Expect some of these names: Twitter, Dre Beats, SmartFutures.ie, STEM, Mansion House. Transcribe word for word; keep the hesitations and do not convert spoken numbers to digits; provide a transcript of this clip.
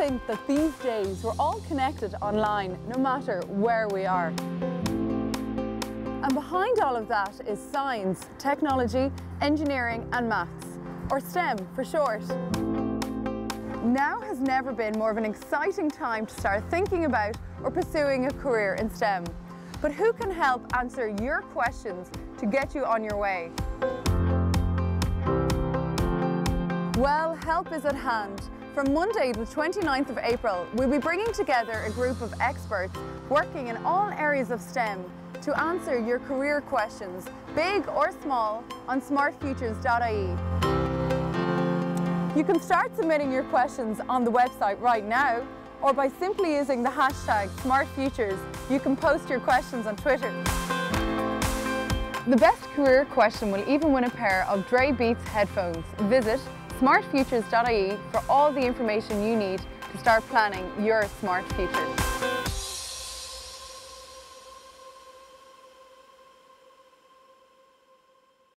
think that these days we're all connected online, no matter where we are. And behind all of that is science, technology, engineering and maths, or STEM for short. Now has never been more of an exciting time to start thinking about or pursuing a career in STEM. But who can help answer your questions to get you on your way? Well, help is at hand. From Monday the twenty-ninth of April, we'll be bringing together a group of experts working in all areas of STEM to answer your career questions, big or small, on smart futures dot I E. You can start submitting your questions on the website right now, or by simply using the hashtag SmartFutures, you can post your questions on Twitter. The best career question will even win a pair of Dre Beats headphones. Visit smart futures dot I E for all the information you need to start planning your smart future.